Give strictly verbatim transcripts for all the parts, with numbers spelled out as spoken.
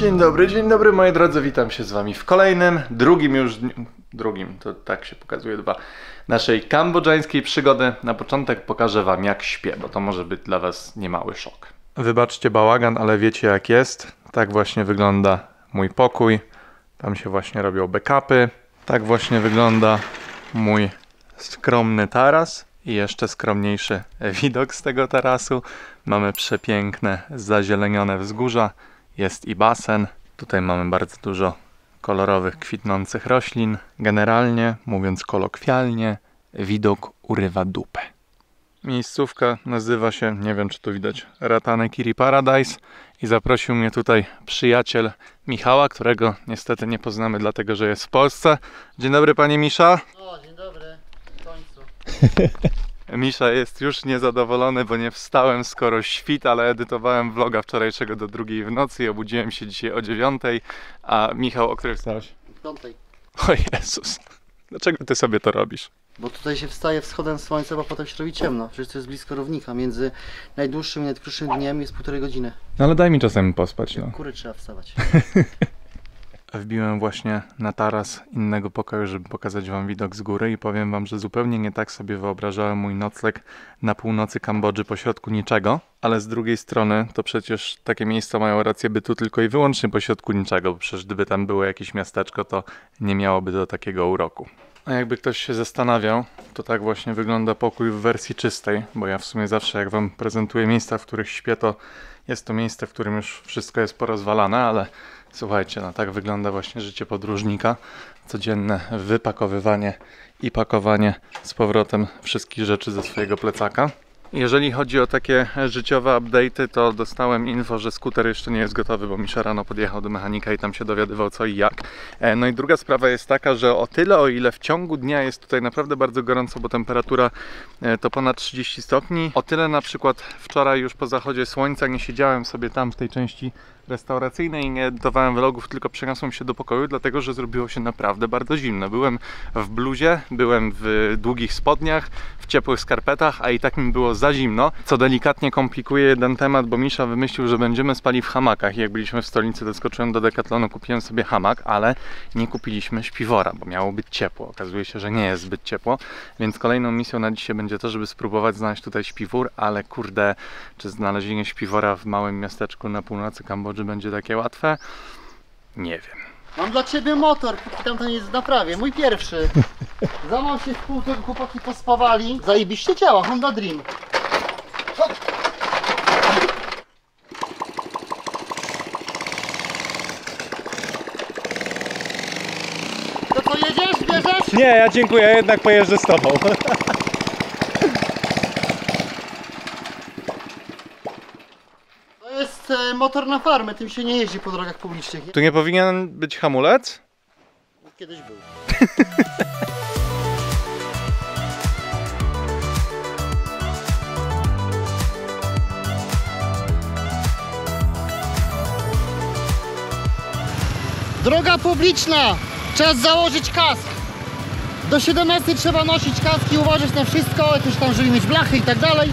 Dzień dobry, dzień dobry moi drodzy, witam się z wami w kolejnym, drugim już dniu, drugim, to tak się pokazuje dwa, naszej kambodżańskiej przygody. Na początek pokażę wam jak śpię, bo to może być dla was niemały szok. Wybaczcie bałagan, ale wiecie jak jest, tak właśnie wygląda mój pokój, tam się właśnie robią backupy, tak właśnie wygląda mój skromny taras. I jeszcze skromniejszy widok z tego tarasu. Mamy przepiękne, zazielenione wzgórza. Jest i basen. Tutaj mamy bardzo dużo kolorowych, kwitnących roślin. Generalnie, mówiąc kolokwialnie, widok urywa dupę. Miejscówka nazywa się, nie wiem czy tu widać, Ratanakiri Paradise. I zaprosił mnie tutaj przyjaciel Michała, którego niestety nie poznamy, dlatego że jest w Polsce. Dzień dobry panie Misza. O, dzień dobry. Misza jest już niezadowolony, bo nie wstałem skoro świt, ale edytowałem vloga wczorajszego do drugiej w nocy i obudziłem się dzisiaj o dziewiątej, a Michał, o której wstałeś? Piątej. O Jezus, dlaczego ty sobie to robisz? Bo tutaj się wstaje wschodem słońca, bo potem się robi ciemno, przecież to jest blisko równika, między najdłuższym i najdkrótszym dniem jest półtorej godziny. No ale daj mi czasem pospać, no. Kury trzeba wstawać. Wbiłem właśnie na taras innego pokoju, żeby pokazać wam widok z góry i powiem wam, że zupełnie nie tak sobie wyobrażałem mój nocleg na północy Kambodży pośrodku niczego, ale z drugiej strony to przecież takie miejsca mają rację bytu tylko i wyłącznie pośrodku niczego, bo przecież gdyby tam było jakieś miasteczko, to nie miałoby do takiego uroku. A jakby ktoś się zastanawiał, to tak właśnie wygląda pokój w wersji czystej, bo ja w sumie zawsze jak wam prezentuję miejsca, w których śpię, to jest to miejsce, w którym już wszystko jest porozwalane, ale słuchajcie, no tak wygląda właśnie życie podróżnika. Codzienne wypakowywanie i pakowanie z powrotem wszystkich rzeczy ze swojego plecaka. Jeżeli chodzi o takie życiowe update'y, to dostałem info, że skuter jeszcze nie jest gotowy, bo Misza rano podjechał do mechanika i tam się dowiadywał co i jak. No i druga sprawa jest taka, że o tyle o ile w ciągu dnia jest tutaj naprawdę bardzo gorąco, bo temperatura to ponad trzydzieści stopni, o tyle na przykład wczoraj już po zachodzie słońca nie siedziałem sobie tam w tej części restauracyjnej i nie edytowałem vlogów, tylko przeniosłem się do pokoju, dlatego że zrobiło się naprawdę bardzo zimno. Byłem w bluzie, byłem w długich spodniach, w ciepłych skarpetach, a i tak mi było za zimno, co delikatnie komplikuje jeden temat, bo Misza wymyślił, że będziemy spali w hamakach i jak byliśmy w stolicy, doskoczyłem do Decathlonu, kupiłem sobie hamak, ale nie kupiliśmy śpiwora, bo miało być ciepło. Okazuje się, że nie jest zbyt ciepło, więc kolejną misją na dzisiaj będzie to, żeby spróbować znaleźć tutaj śpiwór, ale kurde, czy znalezienie śpiwora w małym miasteczku na północy Kambodży będzie takie łatwe? Nie wiem. Mam dla ciebie motor, póki tamten jest w naprawie, mój pierwszy. Za mną się w pół, tego chłopaki pospawali. Zajebiście działa, Honda Dream. Hop. To co, jedziesz, bierzesz? Nie, ja dziękuję, ja jednak pojeżdżę z tobą. Motor na farmę, tym się nie jeździ po drogach publicznych. Tu nie powinien być hamulec? Kiedyś był. Droga publiczna! Czas założyć kask! Do siedemnastej trzeba nosić kaski, uważać na wszystko, jakieś tam, żeby mieć blachy i tak dalej.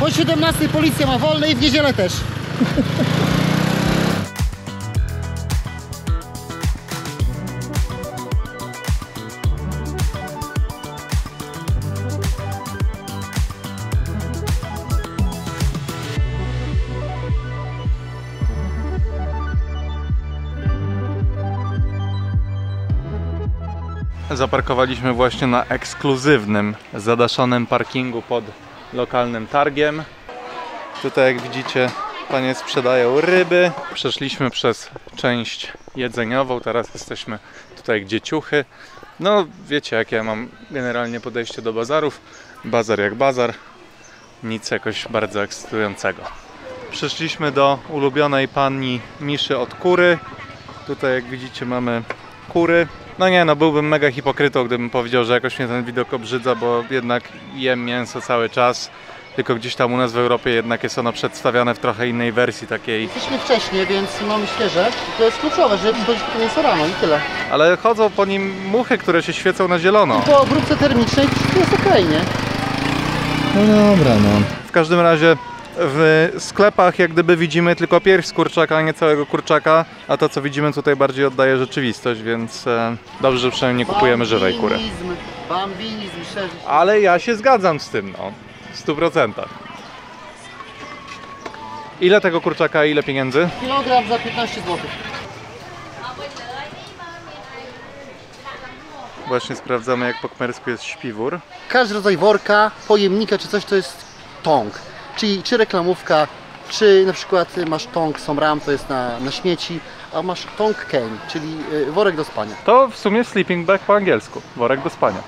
Po siedemnastej policja ma wolne i w niedzielę też. Zaparkowaliśmy właśnie na ekskluzywnym, zadaszonym parkingu pod lokalnym targiem. Tutaj jak widzicie panie sprzedają ryby. Przeszliśmy przez część jedzeniową, teraz jesteśmy tutaj gdzie ciuchy. No wiecie jak ja mam generalnie podejście do bazarów. Bazar jak bazar, nic jakoś bardzo ekscytującego. Przyszliśmy do ulubionej pani Miszy od kury. Tutaj jak widzicie mamy kury. No nie, no byłbym mega hipokrytą, gdybym powiedział, że jakoś mnie ten widok obrzydza, bo jednak jem mięso cały czas. Tylko gdzieś tam u nas w Europie jednak jest ono przedstawiane w trochę innej wersji takiej. Jesteśmy wcześniej, więc mamy świeże. To jest kluczowe, żeby przychodzić po mięso rano i tyle. Ale chodzą po nim muchy, które się świecą na zielono. I po obróbce termicznej to jest okej, nie? No dobra, no. W każdym razie w sklepach jak gdyby widzimy tylko pierś kurczaka, a nie całego kurczaka, a to co widzimy tutaj bardziej oddaje rzeczywistość, więc e, dobrze, że przynajmniej nie kupujemy żywej kury. Bambinizm, ale ja się zgadzam z tym, no, w stu procentach. Ile tego kurczaka, ile pieniędzy? Kilogram za piętnaście złotych. Właśnie sprawdzamy, jak po kmersku jest śpiwór. Każdy rodzaj worka, pojemnika czy coś to jest tong. Czyli czy reklamówka, czy na przykład masz tong somram, to jest na, na śmieci, a masz tong cane, czyli worek do spania. To w sumie sleeping bag po angielsku, worek do spania.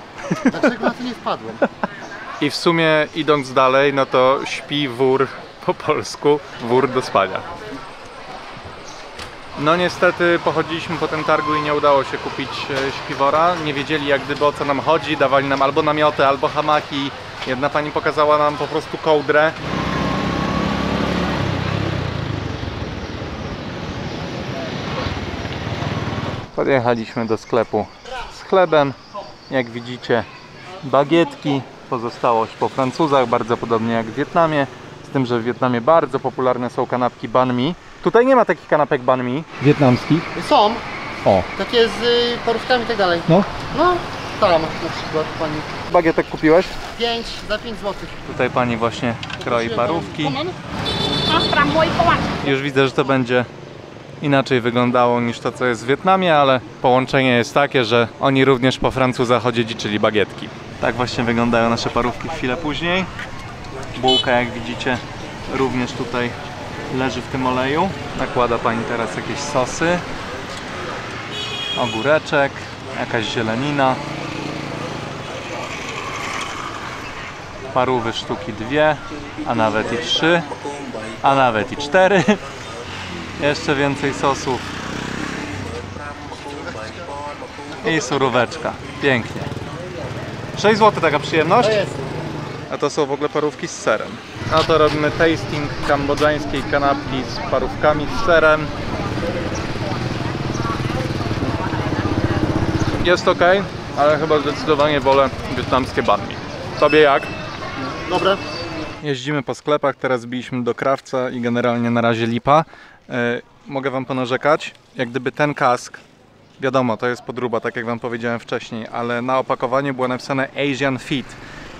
Dlaczego na to nie wpadłem? I w sumie idąc dalej, no to śpiwór po polsku, wór do spania. No niestety pochodziliśmy po tym targu i nie udało się kupić śpiwora. Nie wiedzieli jak gdyby o co nam chodzi, dawali nam albo namioty, albo hamaki. Jedna pani pokazała nam po prostu kołdrę. Podjechaliśmy do sklepu z chlebem. Jak widzicie bagietki, pozostałość po Francuzach, bardzo podobnie jak w Wietnamie. Z tym, że w Wietnamie bardzo popularne są kanapki banh mi. Tutaj nie ma takich kanapek banh mi wietnamskich. Są. O. Takie z y, porówkami i tak dalej. No. No. Tam na przykład pani. Bagietek kupiłeś? pięć, za pięć złotych. Tutaj pani właśnie kroi parówki. Już widzę, że to będzie inaczej wyglądało niż to, co jest w Wietnamie, ale połączenie jest takie, że oni również po Francuzach odziedziczyli bagietki. Tak właśnie wyglądają nasze parówki chwilę później. Bułka, jak widzicie, również tutaj leży w tym oleju. Nakłada pani teraz jakieś sosy, ogóreczek, jakaś zielenina. Parówy sztuki dwie, a nawet i trzy, a nawet i cztery. Jeszcze więcej sosów. I suróweczka. Pięknie. sześć złotych taka przyjemność. A to są w ogóle parówki z serem. A to robimy tasting kambodżańskiej kanapki z parówkami z serem. Jest ok, ale chyba zdecydowanie wolę wietnamskie banh mi. Tobie jak? Dobre. Jeździmy po sklepach, teraz biliśmy do krawca i generalnie na razie lipa. Yy, mogę wam ponarzekać, jak gdyby ten kask, wiadomo, to jest podróba, tak jak wam powiedziałem wcześniej, ale na opakowaniu było napisane Asian Fit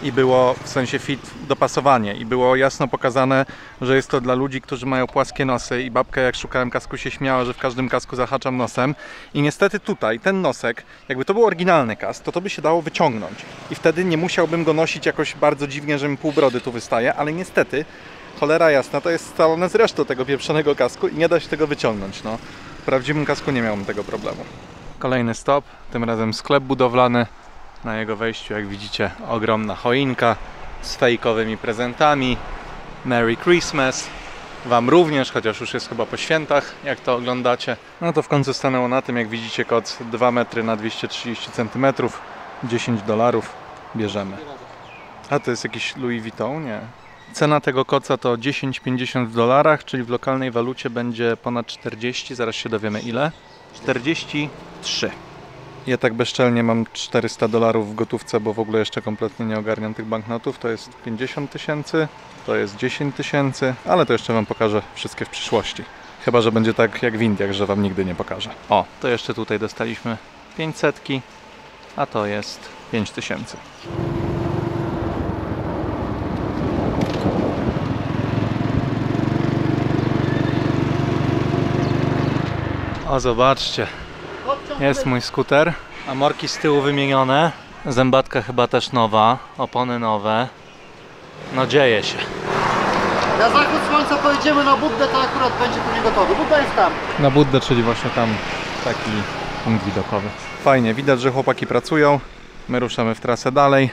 i było w sensie fit dopasowanie i było jasno pokazane, że jest to dla ludzi, którzy mają płaskie nosy i babka jak szukałem kasku się śmiała, że w każdym kasku zahaczam nosem i niestety tutaj ten nosek, jakby to był oryginalny kask, to to by się dało wyciągnąć i wtedy nie musiałbym go nosić jakoś bardzo dziwnie, że mi pół brody tu wystaje, ale niestety, cholera jasna, to jest scalone z resztą tego pieprzonego kasku i nie da się tego wyciągnąć, no. W prawdziwym kasku nie miałbym tego problemu. Kolejny stop, tym razem sklep budowlany. Na jego wejściu, jak widzicie, ogromna choinka z fejkowymi prezentami. Merry Christmas! Wam również, chociaż już jest chyba po świętach, jak to oglądacie. No to w końcu stanęło na tym, jak widzicie, kot dwa metry na dwieście trzydzieści centymetrów, dziesięć dolarów, bierzemy. A to jest jakiś Louis Vuitton? Nie. Cena tego koca to dziesięć pięćdziesiąt w dolarach, czyli w lokalnej walucie będzie ponad czterdzieści, zaraz się dowiemy ile. czterdzieści trzy. Ja tak bezczelnie mam czterysta dolarów w gotówce, bo w ogóle jeszcze kompletnie nie ogarniam tych banknotów. To jest pięćdziesiąt tysięcy, to jest dziesięć tysięcy, ale to jeszcze wam pokażę wszystkie w przyszłości. Chyba że będzie tak jak w Indiach, że wam nigdy nie pokażę. O, to jeszcze tutaj dostaliśmy pięćsetki, a to jest pięć tysięcy. O, zobaczcie. Jest mój skuter, amorki z tyłu wymienione, zębatka chyba też nowa, opony nowe, no dzieje się. Na zachód słońca pojedziemy na Buddę, to akurat będzie później gotowy, Budda jest tam. Na Buddę, czyli właśnie tam taki punkt widokowy. Fajnie, widać, że chłopaki pracują, my ruszamy w trasę dalej.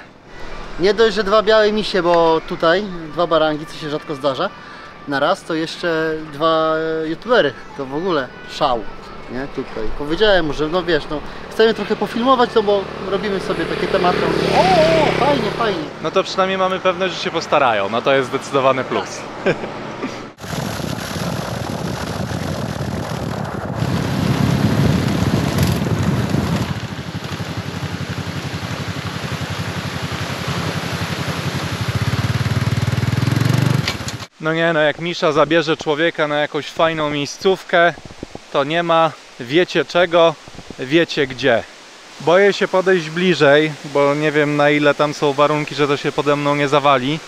Nie dość, że dwa białe misie, bo tutaj dwa barangi, co się rzadko zdarza, na raz to jeszcze dwa youtubery, to w ogóle szał. Nie, tutaj. Powiedziałem mu, że no wiesz, no chcemy trochę pofilmować, no bo robimy sobie takie tematy. O, o, fajnie, fajnie. No to przynajmniej mamy pewność, że się postarają. No to jest zdecydowany plus. Tak. No nie, no jak Misza zabierze człowieka na jakąś fajną miejscówkę, to nie ma wiecie czego, wiecie gdzie. Boję się podejść bliżej, bo nie wiem na ile tam są warunki, że to się pode mną nie zawali.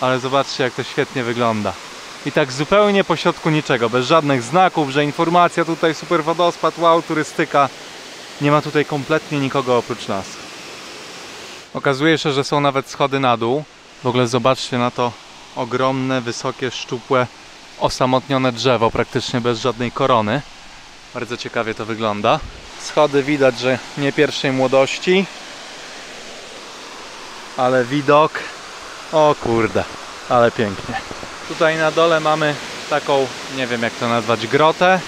Ale zobaczcie, jak to świetnie wygląda. I tak zupełnie pośrodku niczego, bez żadnych znaków, że informacja tutaj, super wodospad, wow, turystyka. Nie ma tutaj kompletnie nikogo oprócz nas. Okazuje się, że są nawet schody na dół. W ogóle zobaczcie na to ogromne, wysokie, szczupłe, osamotnione drzewo, praktycznie bez żadnej korony. Bardzo ciekawie to wygląda. Schody widać, że nie pierwszej młodości. Ale widok... O kurde, ale pięknie. Tutaj na dole mamy taką, nie wiem jak to nazwać, grotę.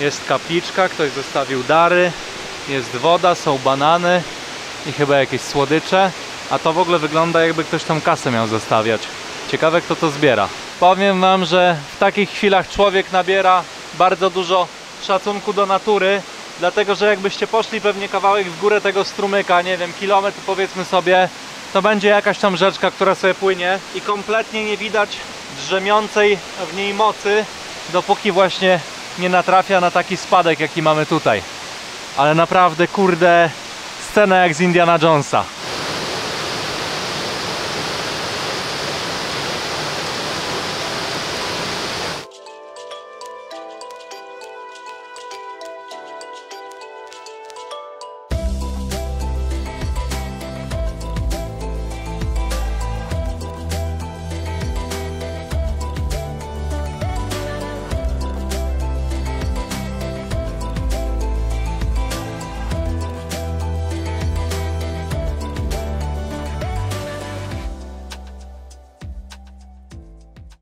Jest kapliczka, ktoś zostawił dary. Jest woda, są banany i chyba jakieś słodycze. A to w ogóle wygląda, jakby ktoś tam kasę miał zostawiać. Ciekawe, kto to zbiera. Powiem wam, że w takich chwilach człowiek nabiera bardzo dużo szacunku do natury. Dlatego, że jakbyście poszli pewnie kawałek w górę tego strumyka, nie wiem, kilometr powiedzmy sobie, to będzie jakaś tam rzeczka, która sobie płynie i kompletnie nie widać drzemiącej w niej mocy, dopóki właśnie nie natrafia na taki spadek, jaki mamy tutaj. Ale naprawdę, kurde, scena jak z Indiana Jonesa.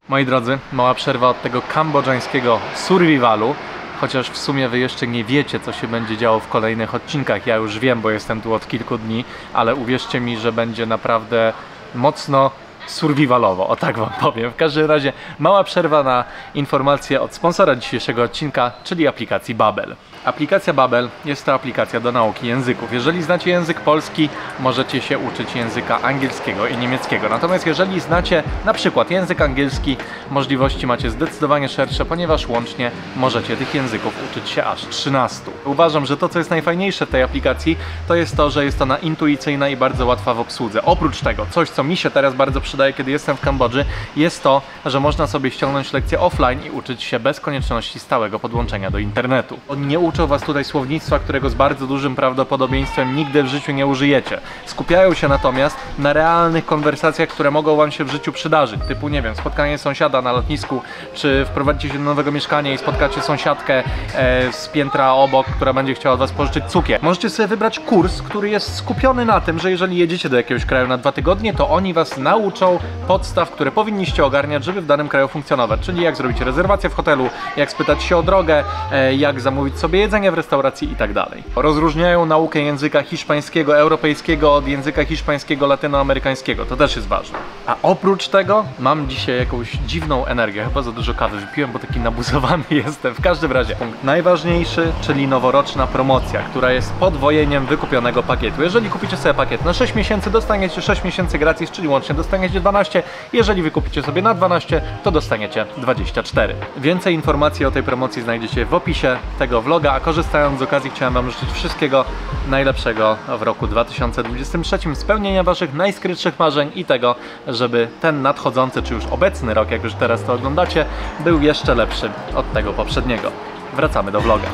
Moi drodzy, mała przerwa od tego kambodżańskiego survivalu, chociaż w sumie wy jeszcze nie wiecie, co się będzie działo w kolejnych odcinkach. Ja już wiem, bo jestem tu od kilku dni, ale uwierzcie mi, że będzie naprawdę mocno survivalowo, o tak wam powiem. W każdym razie mała przerwa na informację od sponsora dzisiejszego odcinka, czyli aplikacji Babbel. Aplikacja Babbel jest to aplikacja do nauki języków. Jeżeli znacie język polski, możecie się uczyć języka angielskiego i niemieckiego. Natomiast jeżeli znacie na przykład język angielski, możliwości macie zdecydowanie szersze, ponieważ łącznie możecie tych języków uczyć się aż trzynastu. Uważam, że to, co jest najfajniejsze w tej aplikacji, to jest to, że jest ona intuicyjna i bardzo łatwa w obsłudze. Oprócz tego, coś, co mi się teraz bardzo przydaje, kiedy jestem w Kambodży, jest to, że można sobie ściągnąć lekcje offline i uczyć się bez konieczności stałego podłączenia do internetu. On nie uczą was tutaj słownictwa, którego z bardzo dużym prawdopodobieństwem nigdy w życiu nie użyjecie. Skupiają się natomiast na realnych konwersacjach, które mogą wam się w życiu przydarzyć. Typu, nie wiem, spotkanie sąsiada na lotnisku, czy wprowadzicie się do nowego mieszkania i spotkacie sąsiadkę e, z piętra obok, która będzie chciała od was pożyczyć cukier. Możecie sobie wybrać kurs, który jest skupiony na tym, że jeżeli jedziecie do jakiegoś kraju na dwa tygodnie, to oni was nauczą podstaw, które powinniście ogarniać, żeby w danym kraju funkcjonować. Czyli jak zrobić rezerwację w hotelu, jak spytać się o drogę, e, jak zamówić sobie jedzenie w restauracji i tak dalej. Rozróżniają naukę języka hiszpańskiego, europejskiego od języka hiszpańskiego, latynoamerykańskiego. To też jest ważne. A oprócz tego mam dzisiaj jakąś dziwną energię. Chyba za dużo kawy wypiłem, bo taki nabuzowany jestem. W każdym razie punkt najważniejszy, czyli noworoczna promocja, która jest podwojeniem wykupionego pakietu. Jeżeli kupicie sobie pakiet na sześć miesięcy, dostaniecie sześć miesięcy gratis, czyli łącznie dostaniecie dwanaście. Jeżeli wykupicie sobie na dwanaście, to dostaniecie dwadzieścia cztery. Więcej informacji o tej promocji znajdziecie w opisie tego vloga. A korzystając z okazji chciałem wam życzyć wszystkiego najlepszego w roku dwa tysiące dwudziestym trzecim, spełnienia waszych najskrytszych marzeń i tego, żeby ten nadchodzący, czy już obecny rok, jak już teraz to oglądacie, był jeszcze lepszy od tego poprzedniego. Wracamy do vloga.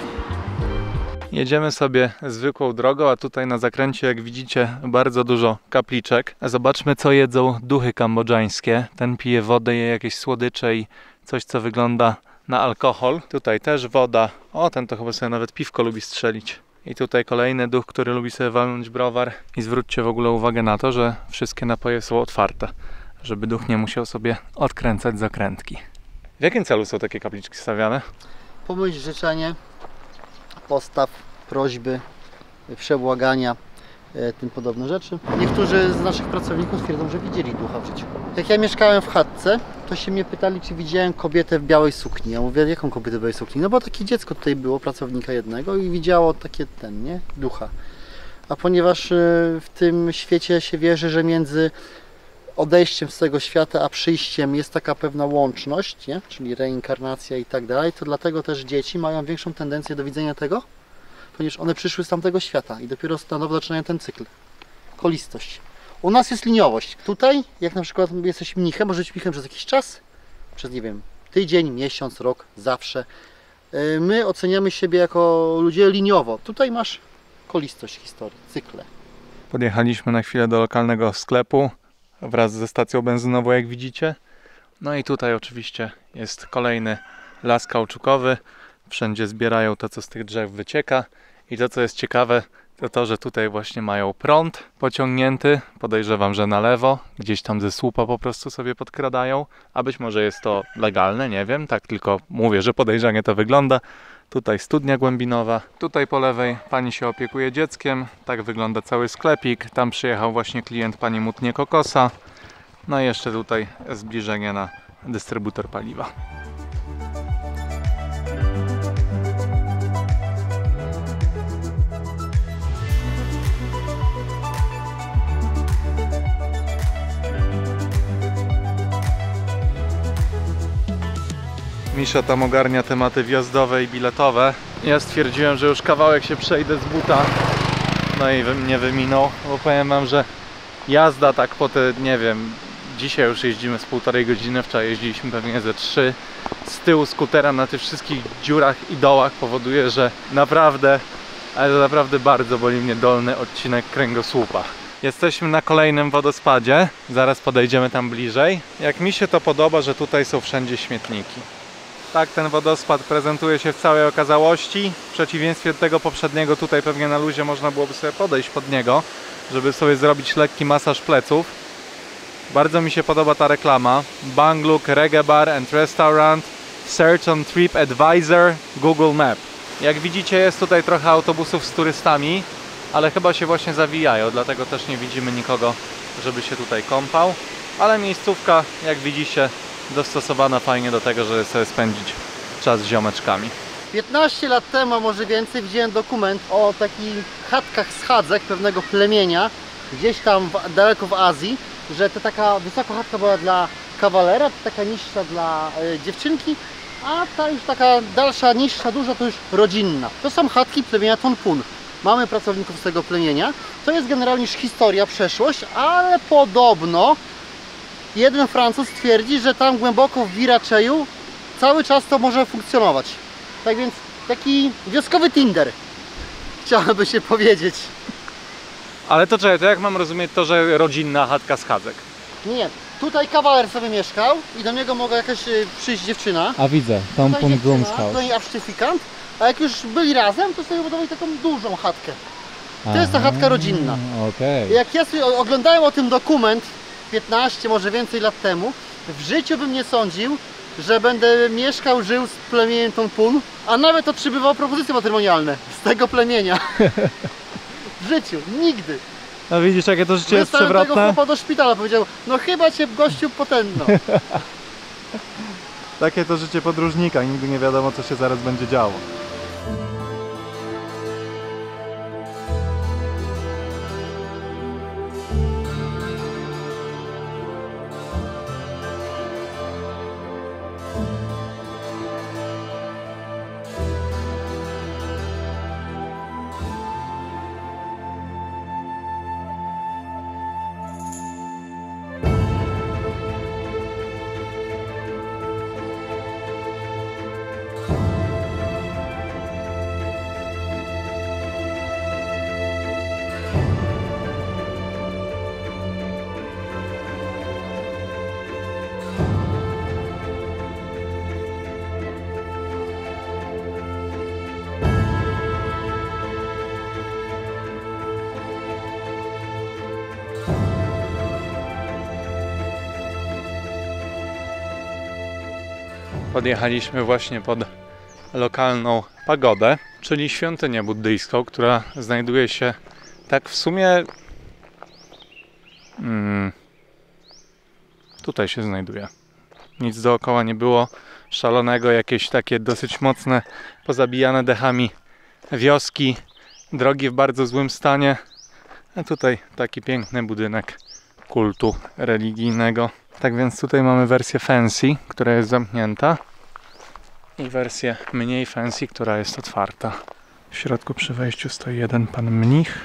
Jedziemy sobie zwykłą drogą, a tutaj na zakręcie, jak widzicie, bardzo dużo kapliczek. Zobaczmy, co jedzą duchy kambodżańskie. Ten pije wodę, je jakieś słodycze i coś, co wygląda na alkohol. Tutaj też woda. O, ten to chyba sobie nawet piwko lubi strzelić. I tutaj kolejny duch, który lubi sobie walnąć browar. I zwróćcie w ogóle uwagę na to, że wszystkie napoje są otwarte, żeby duch nie musiał sobie odkręcać zakrętki. W jakim celu są takie kapliczki stawiane? Pomyśl życzenie, postaw, prośby, przebłagania, tym podobne rzeczy. Niektórzy z naszych pracowników twierdzą, że widzieli ducha w życiu. Jak ja mieszkałem w chatce, to się mnie pytali, czy widziałem kobietę w białej sukni. Ja mówię, jaką kobietę w białej sukni? No bo takie dziecko tutaj było, pracownika jednego, i widziało takie ten, nie? Ducha. A ponieważ w tym świecie się wierzy, że między odejściem z tego świata, a przyjściem jest taka pewna łączność, nie? Czyli reinkarnacja i tak dalej, to dlatego też dzieci mają większą tendencję do widzenia tego, ponieważ one przyszły z tamtego świata i dopiero stanowo zaczynają ten cykl. Kolistość. U nas jest liniowość. Tutaj, jak na przykład jesteś mnichem, możesz być mnichem przez jakiś czas, przez nie wiem, tydzień, miesiąc, rok, zawsze. My oceniamy siebie jako ludzie liniowo. Tutaj masz kolistość historii, cykle. Podjechaliśmy na chwilę do lokalnego sklepu wraz ze stacją benzynową, jak widzicie. No i tutaj oczywiście jest kolejny las kauczukowy. Wszędzie zbierają to, co z tych drzew wycieka. I to, co jest ciekawe, to to, że tutaj właśnie mają prąd pociągnięty. Podejrzewam, że na lewo, gdzieś tam ze słupa po prostu sobie podkradają. A być może jest to legalne, nie wiem. Tak tylko mówię, że podejrzanie to wygląda. Tutaj studnia głębinowa. Tutaj po lewej pani się opiekuje dzieckiem. Tak wygląda cały sklepik. Tam przyjechał właśnie klient, pani mutnie kokosa. No i jeszcze tutaj zbliżenie na dystrybutor paliwa. Misza tam ogarnia tematy wjazdowe i biletowe. Ja stwierdziłem, że już kawałek się przejdę z buta. No i mnie wyminął, bo powiem wam, że jazda tak po te, nie wiem, dzisiaj już jeździmy z półtorej godziny, wczoraj jeździliśmy pewnie ze trzy. Z tyłu skutera na tych wszystkich dziurach i dołach powoduje, że naprawdę, ale to naprawdę bardzo boli mnie dolny odcinek kręgosłupa. Jesteśmy na kolejnym wodospadzie, zaraz podejdziemy tam bliżej. Jak mi się to podoba, że tutaj są wszędzie śmietniki. Tak, ten wodospad prezentuje się w całej okazałości. W przeciwieństwie do tego poprzedniego, tutaj pewnie na luzie można byłoby sobie podejść pod niego, żeby sobie zrobić lekki masaż pleców. Bardzo mi się podoba ta reklama. Bangluk Reggae Bar and Restaurant. Search on Trip Advisor. Google Map. Jak widzicie, jest tutaj trochę autobusów z turystami, ale chyba się właśnie zawijają, dlatego też nie widzimy nikogo, żeby się tutaj kąpał. Ale miejscówka, jak widzicie, dostosowana fajnie do tego, żeby sobie spędzić czas z ziomeczkami. piętnaście lat temu, a może więcej, widziałem dokument o takich chatkach schadzek pewnego plemienia gdzieś tam w, daleko w Azji, że to taka wysoka chatka była dla kawalera, taka niższa dla y, dziewczynki, a ta już taka dalsza, niższa, duża to już rodzinna. To są chatki plemienia Tompun. Mamy pracowników z tego plemienia. To jest generalnie już historia, przeszłość, ale podobno jeden Francuz twierdzi, że tam głęboko w Wiraczeju cały czas to może funkcjonować. Tak więc taki wioskowy Tinder, chciałoby się powiedzieć. Ale to czekaj, to jak mam rozumieć to, że rodzinna chatka schadzek? Nie, tutaj kawaler sobie mieszkał i do niego mogła jakaś przyjść dziewczyna. A widzę, tam punkt Blumshouse. Do niej absztyfikant, a jak już byli razem, to sobie budowali taką dużą chatkę. To aha, jest ta chatka rodzinna. Okay. Jak ja sobie oglądałem o tym dokument, piętnaście, może więcej lat temu, w życiu bym nie sądził, że będę mieszkał, żył z plemieniem Tompun, a nawet otrzymywał propozycje matrymonialne z tego plemienia. W życiu, nigdy. No widzisz, jakie to życie jest przewrotne? Wystałem tego chłopa do szpitala, powiedział, no chyba cię, gościu, potędno. Takie to życie podróżnika, nigdy nie wiadomo, co się zaraz będzie działo. Podjechaliśmy właśnie pod lokalną pagodę, czyli świątynię buddyjską, która znajduje się tak w sumie... Hmm, tutaj się znajduje. Nic dookoła nie było szalonego, jakieś takie dosyć mocne, pozabijane dechami wioski, drogi w bardzo złym stanie. A tutaj taki piękny budynek kultu religijnego. Tak więc tutaj mamy wersję fancy, która jest zamknięta, i wersję mniej fancy, która jest otwarta. W środku przy wejściu stoi jeden pan mnich,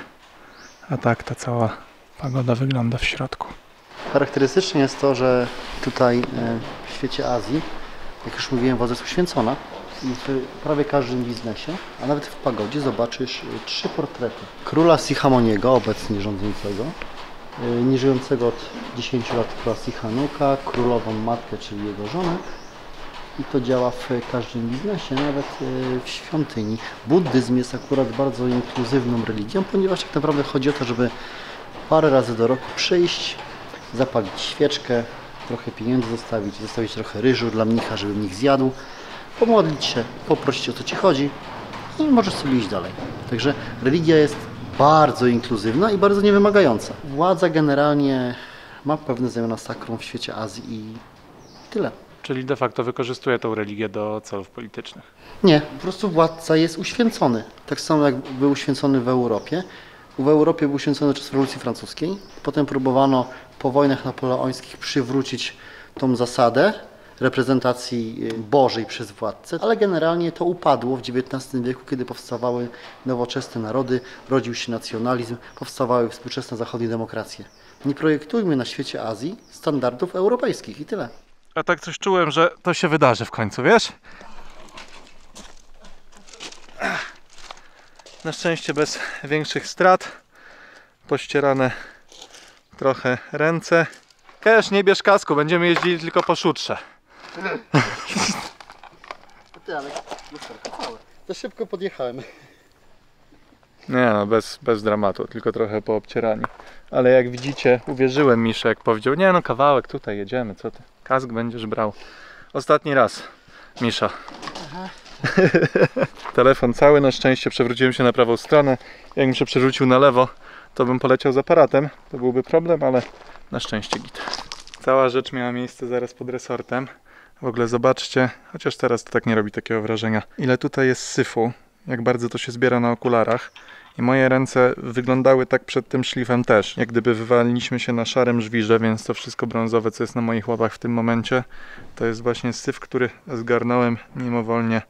a tak ta cała pagoda wygląda w środku. Charakterystycznie jest to, że tutaj w świecie Azji, jak już mówiłem, woda jest uświęcona i w prawie każdym biznesie, a nawet w pagodzie zobaczysz trzy portrety. Króla Sihanoniego, obecnie rządzącego, nieżyjącego od dziesięciu lat króla Sihanuka, królową matkę, czyli jego żonę. I to działa w każdym biznesie, nawet w świątyni. Buddyzm jest akurat bardzo inkluzywną religią, ponieważ tak naprawdę chodzi o to, żeby parę razy do roku przyjść, zapalić świeczkę, trochę pieniędzy zostawić, zostawić trochę ryżu dla mnicha, żeby mnich zjadł, pomodlić się, poprosić o co ci chodzi i możesz sobie iść dalej. Także religia jest bardzo inkluzywna i bardzo niewymagająca. Władza generalnie ma pewne znamiona sakrum w świecie Azji i tyle. Czyli de facto wykorzystuje tą religię do celów politycznych? Nie, po prostu władca jest uświęcony. Tak samo jak był uświęcony w Europie. W Europie był uświęcony czas rewolucji francuskiej. Potem próbowano po wojnach napoleońskich przywrócić tą zasadę reprezentacji bożej przez władcę, ale generalnie to upadło w dziewiętnastym wieku, kiedy powstawały nowoczesne narody, rodził się nacjonalizm, powstawały współczesne zachodnie demokracje. Nie projektujmy na świecie Azji standardów europejskich i tyle. A tak coś czułem, że to się wydarzy w końcu, wiesz? Na szczęście bez większych strat. Pościerane trochę ręce. Też nie bierz kasku, będziemy jeździli tylko po szutrze. Ty, ale lusterko całe. To szybko podjechałem. Nie no, bez, bez dramatu, tylko trochę po obcieraniu. Ale jak widzicie, uwierzyłem Miszy, jak powiedział, nie no, kawałek tutaj jedziemy, co ty? Kask będziesz brał. Ostatni raz, Misza. Aha. Telefon cały, na szczęście przewróciłem się na prawą stronę. Jakbym się przerzucił na lewo, to bym poleciał z aparatem. To byłby problem, ale na szczęście git. Cała rzecz miała miejsce zaraz pod resortem. W ogóle zobaczcie, chociaż teraz to tak nie robi takiego wrażenia, ile tutaj jest syfu, jak bardzo to się zbiera na okularach. I moje ręce wyglądały tak przed tym szlifem też. Jak gdyby wywaliliśmy się na szarym żwirze, więc to wszystko brązowe, co jest na moich łapach w tym momencie, to jest właśnie syf, który zgarnąłem mimowolnie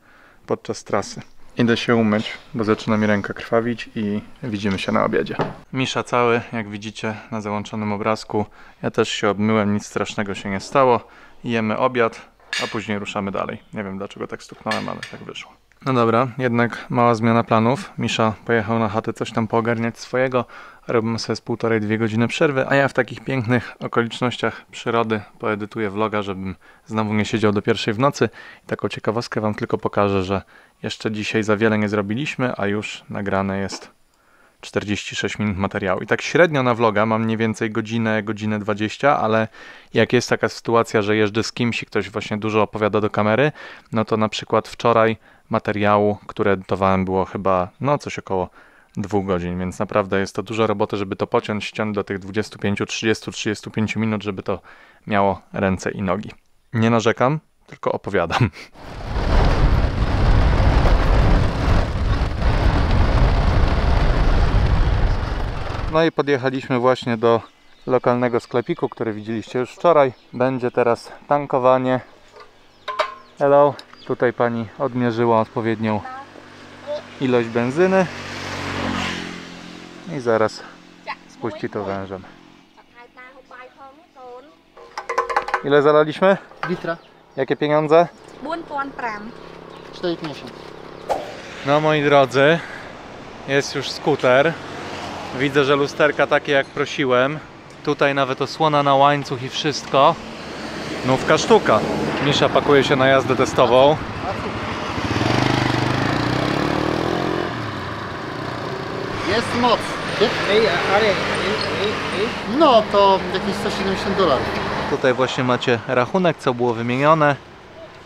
podczas trasy. Idę się umyć, bo zaczyna mi ręka krwawić i widzimy się na obiedzie. Misza cały, jak widzicie na załączonym obrazku. Ja też się obmyłem, nic strasznego się nie stało. Jemy obiad, a później ruszamy dalej. Nie wiem dlaczego tak stuknąłem, ale tak wyszło. No dobra, jednak mała zmiana planów. Misza pojechał na chatę coś tam poogarniać swojego. Robimy sobie z półtorej, dwie godziny przerwy, a ja w takich pięknych okolicznościach przyrody poedytuję vloga, żebym znowu nie siedział do pierwszej w nocy. I taką ciekawostkę wam tylko pokażę, że jeszcze dzisiaj za wiele nie zrobiliśmy, a już nagrane jest czterdzieści sześć minut materiału. I tak średnio na vloga mam mniej więcej godzinę, godzinę dwadzieścia, ale jak jest taka sytuacja, że jeżdżę z kimś i ktoś właśnie dużo opowiada do kamery, no to na przykład wczoraj materiału, które edytowałem, było chyba no coś około dwóch godzin, więc naprawdę jest to dużo roboty, żeby to pociąć, ściąć do tych dwudziestu pięciu, trzydziestu, trzydziestu pięciu minut, żeby to miało ręce i nogi. Nie narzekam, tylko opowiadam. No i podjechaliśmy właśnie do lokalnego sklepiku, który widzieliście już wczoraj. Będzie teraz tankowanie. Hello. Tutaj pani odmierzyła odpowiednią ilość benzyny i zaraz spuści to wężem. Ile zalaliśmy? Litra. Jakie pieniądze? cztery pięćdziesiąt. No moi drodzy, jest już skuter. Widzę, że lusterka takie jak prosiłem. Tutaj nawet osłona na łańcuch i wszystko. Nówka sztuka. Misza pakuje się na jazdę testową. Jest moc. No to jakieś sto siedemdziesiąt dolarów. Tutaj właśnie macie rachunek, co było wymienione.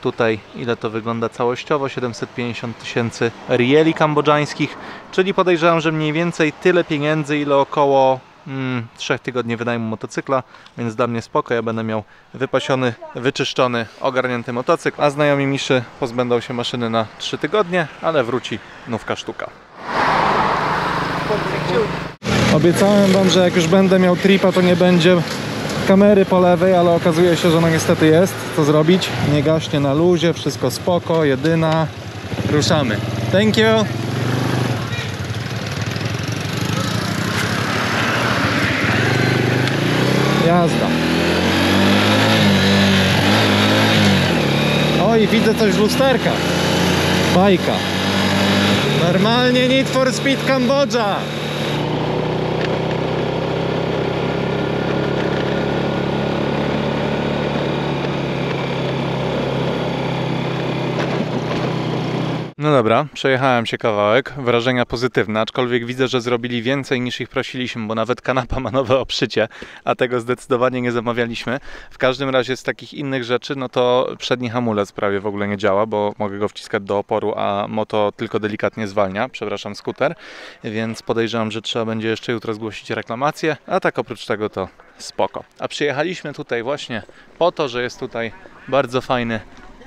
Tutaj ile to wygląda całościowo, siedemset pięćdziesiąt tysięcy rieli kambodżańskich, czyli podejrzewam, że mniej więcej tyle pieniędzy, ile około mm, trzech tygodni wynajmu motocykla, więc dla mnie spoko, ja będę miał wypasiony, wyczyszczony, ogarnięty motocykl, a znajomi Miszy pozbędą się maszyny na trzy tygodnie, ale wróci nówka sztuka. Obiecałem wam, że jak już będę miał tripa, to nie będzie kamery po lewej, ale okazuje się, że no niestety jest. Co zrobić? Nie gaśnie na luzie, wszystko spoko, jedyna. Ruszamy. Thank you! Jazda. Oj, widzę coś w lusterkach. Bajka. Normalnie Need for Speed Kambodża. No dobra, przejechałem się kawałek, wrażenia pozytywne, aczkolwiek widzę, że zrobili więcej niż ich prosiliśmy, bo nawet kanapa ma nowe obszycie, a tego zdecydowanie nie zamawialiśmy. W każdym razie z takich innych rzeczy, no to przedni hamulec prawie w ogóle nie działa, bo mogę go wciskać do oporu, a moto tylko delikatnie zwalnia, przepraszam, skuter, więc podejrzewam, że trzeba będzie jeszcze jutro zgłosić reklamację, a tak oprócz tego to spoko. A przyjechaliśmy tutaj właśnie po to, że jest tutaj bardzo fajny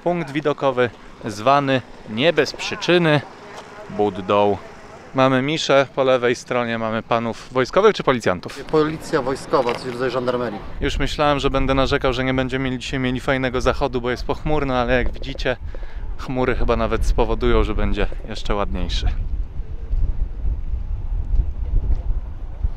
punkt widokowy, zwany nie bez przyczyny Buddą. Mamy miszę, po lewej stronie mamy panów wojskowych czy policjantów? Policja wojskowa, coś w rodzaju żandarmerii. Już myślałem, że będę narzekał, że nie będziemy dzisiaj mieli fajnego zachodu, bo jest pochmurno, ale jak widzicie, chmury chyba nawet spowodują, że będzie jeszcze ładniejszy.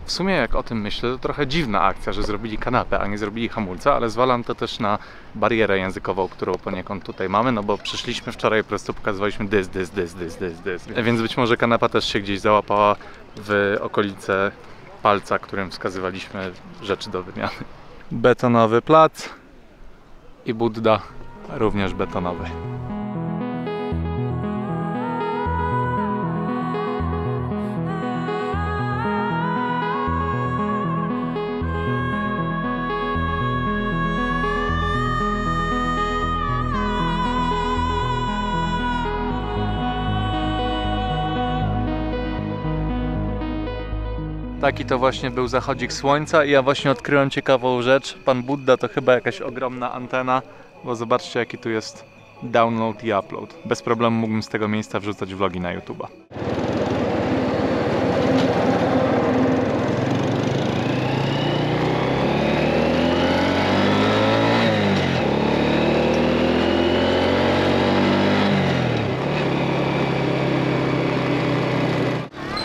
W sumie jak o tym myślę, to trochę dziwna akcja, że zrobili kanapę, a nie zrobili hamulca, ale zwalam to też na barierę językową, którą poniekąd tutaj mamy, no bo przyszliśmy wczoraj i po prostu pokazywaliśmy dys, dys, dys, dys, dys, dys. Więc być może kanapa też się gdzieś załapała w okolice palca, którym wskazywaliśmy rzeczy do wymiany. Betonowy plac i Budda również betonowy. Taki to właśnie był zachodzik słońca i ja właśnie odkryłem ciekawą rzecz. Pan Budda to chyba jakaś ogromna antena, bo zobaczcie jaki tu jest download i upload. Bez problemu mógłbym z tego miejsca wrzucać vlogi na YouTube'a.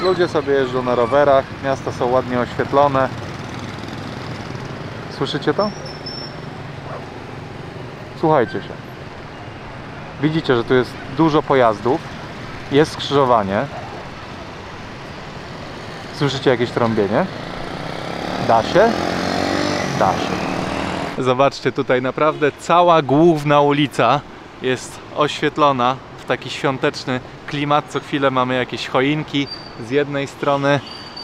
Ludzie sobie jeżdżą na rowerach, miasta są ładnie oświetlone. Słyszycie to? Słuchajcie się. Widzicie, że tu jest dużo pojazdów, jest skrzyżowanie. Słyszycie jakieś trąbienie? Da się? Da się. Zobaczcie, tutaj naprawdę cała główna ulica jest oświetlona w taki świąteczny klimat. Co chwilę mamy jakieś choinki. Z jednej strony,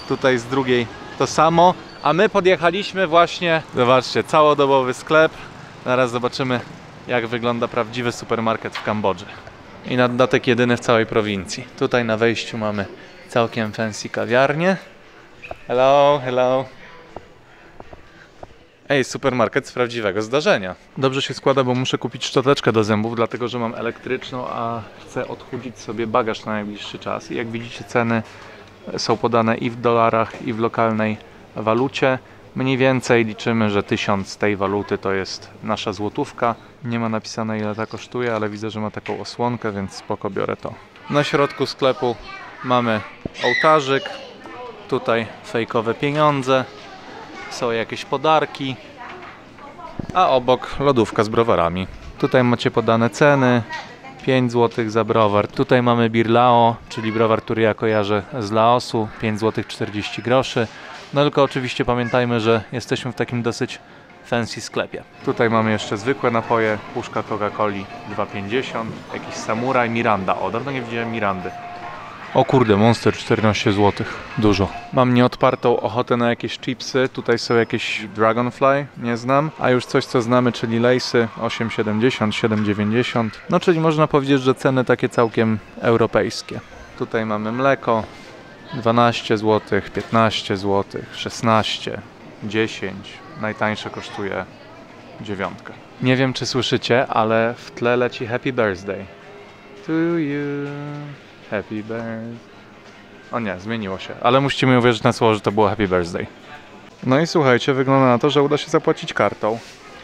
tutaj z drugiej to samo, a my podjechaliśmy właśnie, zobaczcie, całodobowy sklep. Zaraz zobaczymy, jak wygląda prawdziwy supermarket w Kambodży. I na dodatek jedyny w całej prowincji. Tutaj na wejściu mamy całkiem fancy kawiarnię. Hello, hello. Ej, supermarket z prawdziwego zdarzenia. Dobrze się składa, bo muszę kupić szczoteczkę do zębów, dlatego że mam elektryczną, a chcę odchudzić sobie bagaż na najbliższy czas. I jak widzicie, ceny są podane i w dolarach, i w lokalnej walucie. Mniej więcej liczymy, że tysiąc tej waluty to jest nasza złotówka. Nie ma napisane, ile ta kosztuje, ale widzę, że ma taką osłonkę, więc spoko, biorę to. Na środku sklepu mamy ołtarzyk, tutaj fejkowe pieniądze. Są jakieś podarki, a obok lodówka z browarami. Tutaj macie podane ceny, pięć złotych za browar. Tutaj mamy Bir Lao, czyli browar, który ja kojarzę z Laosu, pięć złotych czterdzieści groszy. No tylko oczywiście pamiętajmy, że jesteśmy w takim dosyć fancy sklepie. Tutaj mamy jeszcze zwykłe napoje, puszka Coca-Coli dwa pięćdziesiąt, jakiś samuraj, Miranda. O, dawno nie widziałem Mirandy. O kurde, Monster czternaście złotych. Dużo. Mam nieodpartą ochotę na jakieś chipsy. Tutaj są jakieś Dragonfly, nie znam. A już coś, co znamy, czyli Lay'sy osiem siedemdziesiąt, siedem dziewięćdziesiąt. No czyli można powiedzieć, że ceny takie całkiem europejskie. Tutaj mamy mleko dwanaście złotych, piętnaście złotych, szesnaście, dziesięć. Najtańsze kosztuje dziewiątkę. Nie wiem, czy słyszycie, ale w tle leci Happy Birthday. To you. Happy birthday. O nie, zmieniło się, ale musimy uwierzyć na słowo, że to było happy birthday. No i słuchajcie, wygląda na to, że uda się zapłacić kartą.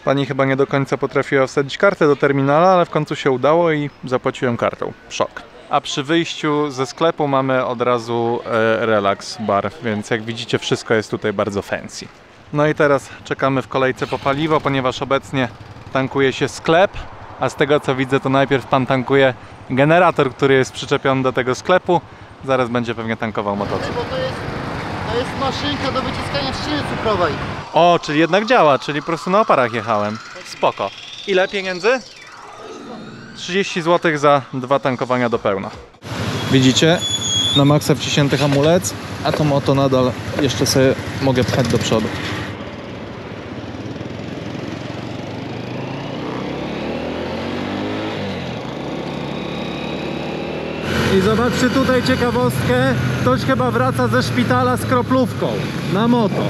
Pani chyba nie do końca potrafiła wsadzić kartę do terminala, ale w końcu się udało i zapłaciłem kartą. Szok. A przy wyjściu ze sklepu mamy od razu e, relax bar, więc jak widzicie, wszystko jest tutaj bardzo fancy. No i teraz czekamy w kolejce po paliwo, ponieważ obecnie tankuje się sklep, a z tego co widzę, to najpierw pan tankuje generator, który jest przyczepiony do tego sklepu. Zaraz będzie pewnie tankował motocykl. Bo to jest, to jest maszynka do wyciskania trzciny cukrowej. O, czyli jednak działa, czyli po prostu na oparach jechałem. Spoko. Ile pieniędzy? trzydzieści złotych za dwa tankowania do pełna. Widzicie? Na maksa wciśnięty hamulec, a to moto nadal jeszcze sobie mogę pchać do przodu. I zobaczcie tutaj ciekawostkę, ktoś chyba wraca ze szpitala z kroplówką na moto.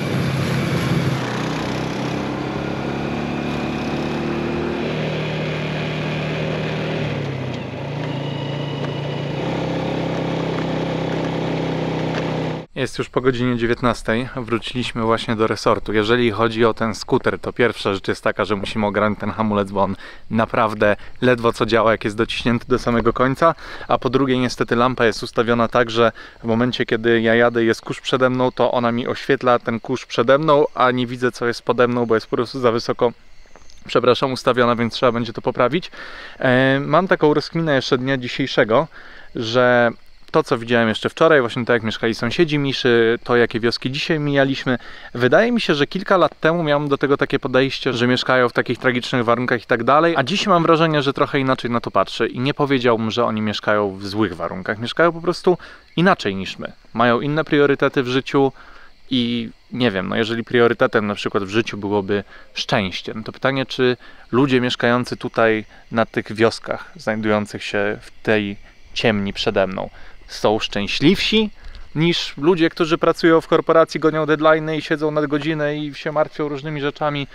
Jest już po godzinie dziewiętnastej, wróciliśmy właśnie do resortu. Jeżeli chodzi o ten skuter, to pierwsza rzecz jest taka, że musimy ograniczyć ten hamulec, bo on naprawdę ledwo co działa, jak jest dociśnięty do samego końca. A po drugie, niestety lampa jest ustawiona tak, że w momencie, kiedy ja jadę, jest kurz przede mną, to ona mi oświetla ten kurz przede mną, a nie widzę, co jest pode mną, bo jest po prostu za wysoko, przepraszam, ustawiona, więc trzeba będzie to poprawić. Eee, mam taką rozkminę jeszcze dnia dzisiejszego, że to, co widziałem jeszcze wczoraj, właśnie to, jak mieszkali sąsiedzi Miszy, to, jakie wioski dzisiaj mijaliśmy. Wydaje mi się, że kilka lat temu miałem do tego takie podejście, że mieszkają w takich tragicznych warunkach i tak dalej, a dziś mam wrażenie, że trochę inaczej na to patrzę i nie powiedziałbym, że oni mieszkają w złych warunkach. Mieszkają po prostu inaczej niż my. Mają inne priorytety w życiu i nie wiem, no jeżeli priorytetem na przykład w życiu byłoby szczęście, no to pytanie, czy ludzie mieszkający tutaj na tych wioskach, znajdujących się w tej ciemni przede mną, są szczęśliwsi niż ludzie, którzy pracują w korporacji, gonią deadline'y i siedzą nad godzinę i się martwią różnymi rzeczami,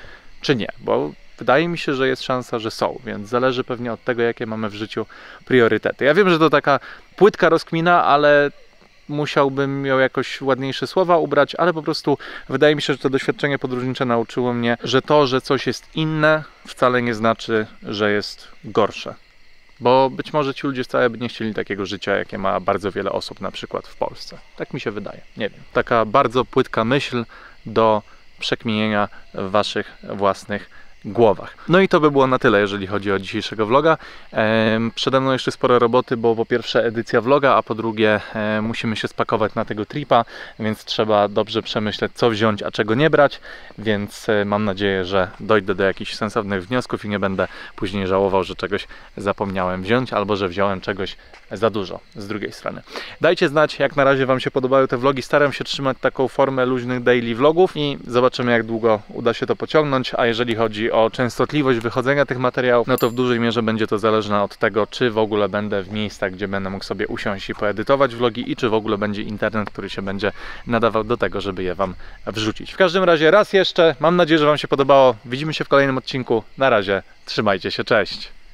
czy nie, bo wydaje mi się, że jest szansa, że są, więc zależy pewnie od tego, jakie mamy w życiu priorytety. Ja wiem, że to taka płytka rozkmina, ale musiałbym ją jakoś ładniejsze słowa ubrać, ale po prostu wydaje mi się, że to doświadczenie podróżnicze nauczyło mnie, że to, że coś jest inne, wcale nie znaczy, że jest gorsze. Bo być może ci ludzie wcale by nie chcieli takiego życia, jakie ma bardzo wiele osób na przykład w Polsce. Tak mi się wydaje, nie wiem. Taka bardzo płytka myśl do przekminienia w waszych własnych głowach. No i to by było na tyle, jeżeli chodzi o dzisiejszego vloga. E, przede mną jeszcze sporo roboty, bo po pierwsze edycja vloga, a po drugie e, musimy się spakować na tego tripa, więc trzeba dobrze przemyśleć, co wziąć, a czego nie brać, więc e, mam nadzieję, że dojdę do jakichś sensownych wniosków i nie będę później żałował, że czegoś zapomniałem wziąć, albo że wziąłem czegoś za dużo z drugiej strony. Dajcie znać, jak na razie wam się podobały te vlogi. Staram się trzymać taką formę luźnych daily vlogów i zobaczymy, jak długo uda się to pociągnąć, a jeżeli chodzi o o częstotliwość wychodzenia tych materiałów, no to w dużej mierze będzie to zależne od tego, czy w ogóle będę w miejscach, gdzie będę mógł sobie usiąść i poedytować vlogi i czy w ogóle będzie internet, który się będzie nadawał do tego, żeby je wam wrzucić. W każdym razie raz jeszcze, mam nadzieję, że wam się podobało. Widzimy się w kolejnym odcinku. Na razie, trzymajcie się, cześć!